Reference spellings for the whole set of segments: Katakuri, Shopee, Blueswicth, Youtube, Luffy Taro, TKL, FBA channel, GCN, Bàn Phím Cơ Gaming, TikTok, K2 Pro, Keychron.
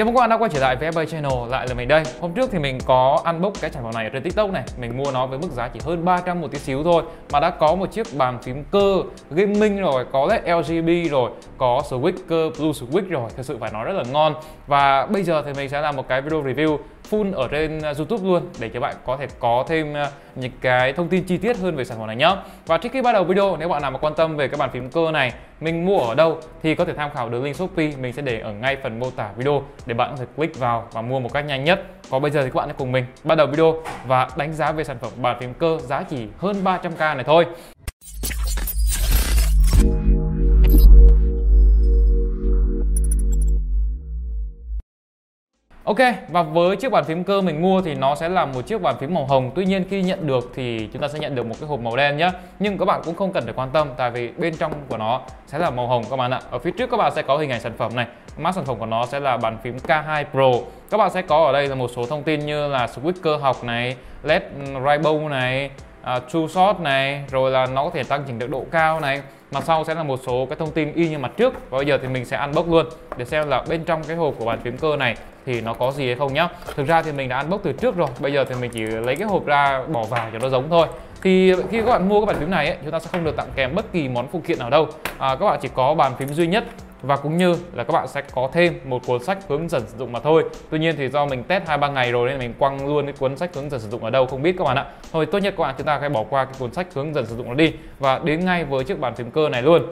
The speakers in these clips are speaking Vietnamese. Chào mừng các bạn đã quay trở lại với FBA channel, lại là mình đây. Hôm trước thì mình có unbox cái sản phẩm này ở trên TikTok này, mình mua nó với mức giá chỉ hơn 300 một tí xíu thôi mà đã có một chiếc bàn phím cơ gaming rồi, có LED RGB rồi, có switch cơ blue switch rồi, thật sự phải nói rất là ngon. Và bây giờ thì mình sẽ làm một cái video review full ở trên YouTube luôn để các bạn có thể có thêm những cái thông tin chi tiết hơn về sản phẩm này nhé. Và trước khi bắt đầu video, nếu bạn nào mà quan tâm về các bàn phím cơ này mình mua ở đâu thì có thể tham khảo đường link Shopee, mình sẽ để ở ngay phần mô tả video để bạn có thể click vào và mua một cách nhanh nhất. Còn bây giờ thì các bạn hãy cùng mình bắt đầu video và đánh giá về sản phẩm bàn phím cơ giá chỉ hơn 300k này thôi. Ok, và với chiếc bàn phím cơ mình mua thì nó sẽ là một chiếc bàn phím màu hồng. Tuy nhiên khi nhận được thì chúng ta sẽ nhận được một cái hộp màu đen nhé. Nhưng các bạn cũng không cần phải quan tâm, tại vì bên trong của nó sẽ là màu hồng các bạn ạ. Ở phía trước các bạn sẽ có hình ảnh sản phẩm này. Mã sản phẩm của nó sẽ là bàn phím K2 Pro. Các bạn sẽ có ở đây là một số thông tin như là switch cơ học này, LED rainbow này, true shot này, rồi là nó có thể tăng chỉnh được độ cao này. Mặt sau sẽ là một số cái thông tin y như mặt trước. Và bây giờ thì mình sẽ unbox luôn để xem là bên trong cái hộp của bàn phím cơ này thì nó có gì hay không nhá. Thực ra thì mình đã unbox từ trước rồi, bây giờ thì mình chỉ lấy cái hộp ra bỏ vào cho nó giống thôi. Thì khi các bạn mua cái bàn phím này ấy, chúng ta sẽ không được tặng kèm bất kỳ món phụ kiện nào đâu. Các bạn chỉ có bàn phím duy nhất và cũng như là các bạn sẽ có thêm một cuốn sách hướng dẫn sử dụng mà thôi. Tuy nhiên thì do mình test 2-3 ngày rồi nên mình quăng luôn cái cuốn sách hướng dẫn sử dụng ở đâu không biết các bạn ạ. Thôi tốt nhất các bạn chúng ta hãy bỏ qua cái cuốn sách hướng dẫn sử dụng nó đi và đến ngay với chiếc bàn phím cơ này luôn.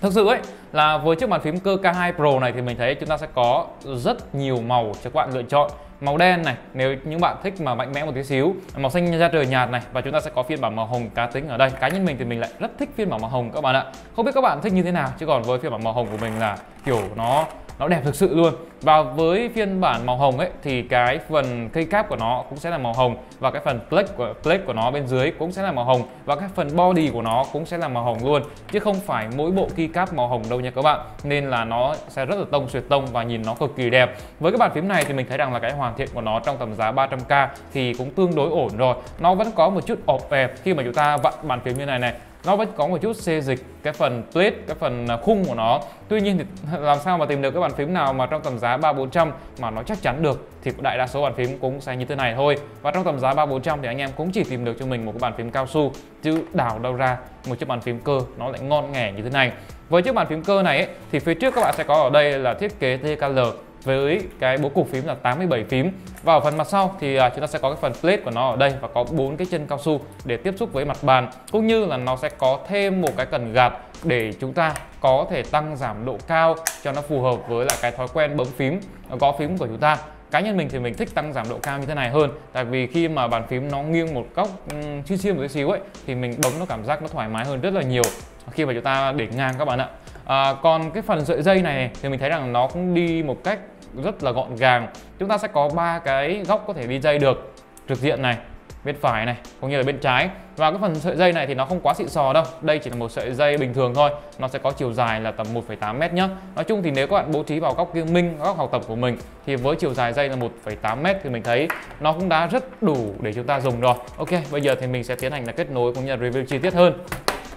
Thực sự ấy là với chiếc bàn phím cơ K2 Pro này thì mình thấy chúng ta sẽ có rất nhiều màu cho các bạn lựa chọn. Màu đen này nếu những bạn thích mà mạnh mẽ một tí xíu, màu xanh da trời nhạt này, và chúng ta sẽ có phiên bản màu hồng cá tính ở đây. Cá nhân mình thì mình lại rất thích phiên bản màu hồng các bạn ạ. Không biết các bạn thích như thế nào, chứ còn với phiên bản màu hồng của mình là kiểu nó đẹp thực sự luôn. Và với phiên bản màu hồng ấy thì cái phần keycap của nó cũng sẽ là màu hồng, và cái phần plate của nó bên dưới cũng sẽ là màu hồng, và cái phần body của nó cũng sẽ là màu hồng luôn, chứ không phải mỗi bộ keycap màu hồng đâu nha các bạn. Nên là nó sẽ rất là tông xuyệt tông và nhìn nó cực kỳ đẹp. Với cái bàn phím này thì mình thấy rằng là cái hoàn thiện của nó trong tầm giá 300k thì cũng tương đối ổn rồi. Nó vẫn có một chút ọp ẹp khi mà chúng ta vặn bàn phím như này này, nó vẫn có một chút xê dịch cái phần plate, cái phần khung của nó. Tuy nhiên thì làm sao mà tìm được cái bàn phím nào mà trong tầm giá 300-400 mà nó chắc chắn được, thì đại đa số bàn phím cũng sẽ như thế này thôi. Và trong tầm giá 300-400 thì anh em cũng chỉ tìm được cho mình một cái bàn phím cao su, chứ đảo đâu ra một chiếc bàn phím cơ nó lại ngon nghẻ như thế này. Với chiếc bàn phím cơ này ấy, thì phía trước các bạn sẽ có ở đây là thiết kế TKL với cái bố cục phím là 87 phím. Và ở phần mặt sau thì chúng ta sẽ có cái phần plate của nó ở đây và có 4 cái chân cao su để tiếp xúc với mặt bàn, cũng như là nó sẽ có thêm một cái cần gạt để chúng ta có thể tăng giảm độ cao cho nó phù hợp với lại cái thói quen bấm phím, gõ phím của chúng ta. Cá nhân mình thì mình thích tăng giảm độ cao như thế này hơn, tại vì khi mà bàn phím nó nghiêng một góc chia một tí xíu ấy thì mình bấm nó cảm giác nó thoải mái hơn rất là nhiều khi mà chúng ta để ngang các bạn ạ. Còn cái phần sợi dây này thì mình thấy rằng nó cũng đi một cách rất là gọn gàng. Chúng ta sẽ có 3 cái góc có thể đi dây được, trực diện này, bên phải này, cũng như là bên trái. Và cái phần sợi dây này thì nó không quá xịn sò đâu, đây chỉ là một sợi dây bình thường thôi, nó sẽ có chiều dài là tầm 1,8m nhé. Nói chung thì nếu các bạn bố trí vào góc gaming, góc học tập của mình thì với chiều dài dây là 1,8m thì mình thấy nó cũng đã rất đủ để chúng ta dùng rồi. Ok, bây giờ thì mình sẽ tiến hành là kết nối cũng như là review chi tiết hơn.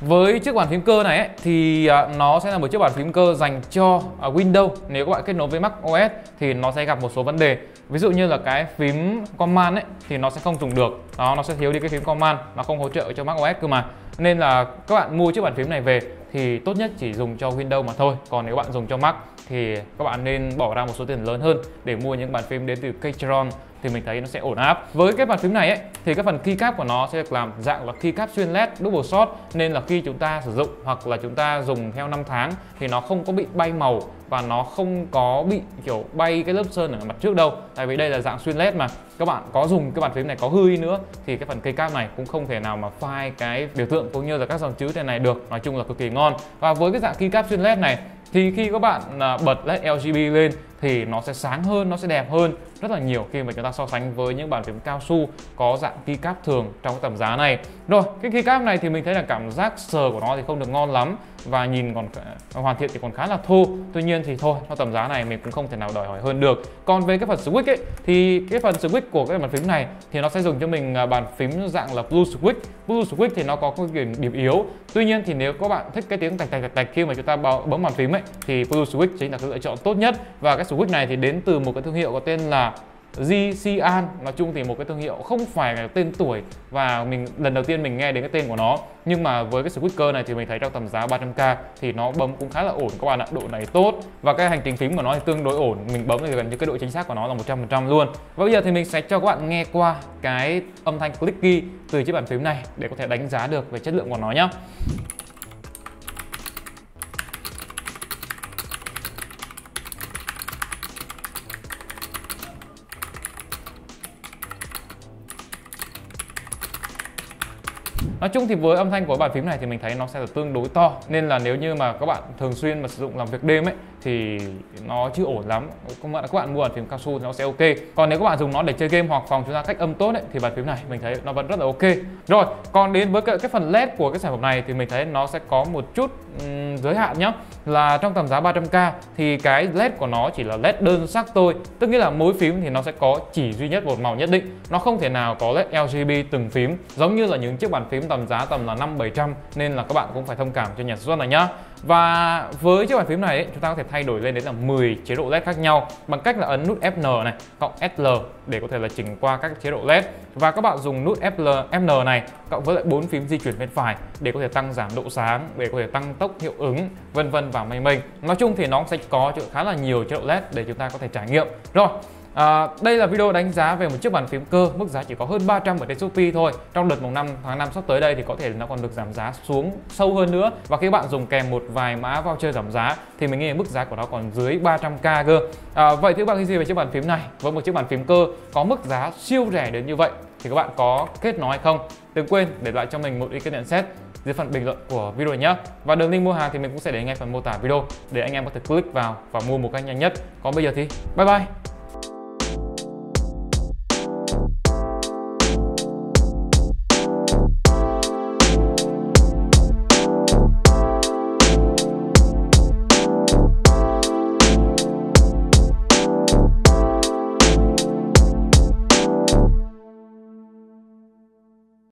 Với chiếc bàn phím cơ này ấy, thì nó sẽ là một chiếc bàn phím cơ dành cho Windows. Nếu các bạn kết nối với Mac OS thì nó sẽ gặp một số vấn đề. Ví dụ như là cái phím Command ấy, thì nó sẽ không dùng được. Đó, nó sẽ thiếu đi cái phím Command, nó không hỗ trợ cho Mac OS cơ mà. Nên là các bạn mua chiếc bàn phím này về thì tốt nhất chỉ dùng cho Windows mà thôi. Còn nếu bạn dùng cho Mac thì các bạn nên bỏ ra một số tiền lớn hơn để mua những bàn phím đến từ Keychron thì mình thấy nó sẽ ổn áp. Với cái bàn phím này ấy, thì cái phần keycap của nó sẽ được làm dạng là keycap xuyên LED double shot, nên là khi chúng ta sử dụng hoặc là chúng ta dùng theo năm tháng thì nó không có bị bay màu và nó không có bị kiểu bay cái lớp sơn ở mặt trước đâu, tại vì đây là dạng xuyên LED mà. Các bạn có dùng cái bàn phím này có hư đi nữa thì cái phần keycap này cũng không thể nào mà phai cái biểu tượng cũng như là các dòng chữ trên này được. Nói chung là cực kỳ ngon. Và với cái dạng keycap xuyên LED này thì khi các bạn bật LED RGB lên thì nó sẽ sáng hơn, nó sẽ đẹp hơn rất là nhiều khi mà chúng ta so sánh với những bàn phím cao su có dạng keycap thường trong tầm giá này. Rồi, cái keycap này thì mình thấy là cảm giác sờ của nó thì không được ngon lắm. và nhìn còn hoàn thiện thì còn khá là thô. Tuy nhiên thì thôi, theo tầm giá này mình cũng không thể nào đòi hỏi hơn được. Còn về cái phần switch ấy, thì cái phần switch của cái bàn phím này thì nó sẽ dùng cho mình bàn phím dạng là blue switch. Blue switch thì nó có cái điểm yếu. Tuy nhiên thì nếu các bạn thích cái tiếng tạch tạch tạch tạch khi mà chúng ta bấm bàn phím ấy, thì blue switch chính là cái lựa chọn tốt nhất. Và cái switch này thì đến từ một cái thương hiệu có tên là GCN. Nói chung thì một cái thương hiệu không phải là tên tuổi, và mình lần đầu tiên mình nghe đến cái tên của nó. Nhưng mà với cái switcher này thì mình thấy trong tầm giá 300k thì nó bấm cũng khá là ổn các bạn ạ, độ này tốt. Và cái hành trình phím của nó thì tương đối ổn, mình bấm thì gần như cái độ chính xác của nó là 100% luôn. Và bây giờ thì mình sẽ cho các bạn nghe qua cái âm thanh clicky từ chiếc bàn phím này để có thể đánh giá được về chất lượng của nó nhé. Nói chung thì với âm thanh của bàn phím này thì mình thấy nó sẽ là tương đối to, nên là nếu như mà các bạn thường xuyên mà sử dụng làm việc đêm ấy thì nó chưa ổn lắm. Các bạn mua bàn phím cao su thì nó sẽ ok. Còn nếu các bạn dùng nó để chơi game hoặc phòng chúng ta cách âm tốt ấy, thì bàn phím này mình thấy nó vẫn rất là ok. Rồi, còn đến với cái phần LED của cái sản phẩm này thì mình thấy nó sẽ có một chút giới hạn nhá. Là trong tầm giá 300k thì cái LED của nó chỉ là LED đơn sắc thôi. Tức nghĩa là mỗi phím thì nó sẽ có chỉ duy nhất một màu nhất định. Nó không thể nào có LED RGB từng phím giống như là những chiếc bàn phím tầm giá tầm là 5-700, nên là các bạn cũng phải thông cảm cho nhà sản xuất này nhá. Và với chiếc bàn phím này ấy, chúng ta có thể thay đổi lên đến là 10 chế độ LED khác nhau bằng cách là ấn nút FN này cộng SL để có thể là chỉnh qua các chế độ LED. Và các bạn dùng nút FN này cộng với lại 4 phím di chuyển bên phải để có thể tăng giảm độ sáng, để có thể tăng tốc hiệu ứng, vân vân và mây mây. Nói chung thì nó sẽ có khá là nhiều chế độ LED để chúng ta có thể trải nghiệm. Rồi, đây là video đánh giá về một chiếc bàn phím cơ mức giá chỉ có hơn 300 ở trên Shopee thôi. Trong đợt mùng 5 tháng 5 sắp tới đây thì có thể nó còn được giảm giá xuống sâu hơn nữa, và khi bạn dùng kèm một vài mã voucher giảm giá thì mình nghĩ mức giá của nó còn dưới 300k cơ. Vậy thì các bạn nghĩ gì về chiếc bàn phím này? Với một chiếc bàn phím cơ có mức giá siêu rẻ đến như vậy thì các bạn có kết nối hay không? Đừng quên để lại cho mình một ý kiến nhận xét dưới phần bình luận của video nhé. Và đường link mua hàng thì mình cũng sẽ để ngay phần mô tả video để anh em có thể click vào và mua một cách nhanh nhất. Còn bây giờ thì bye bye.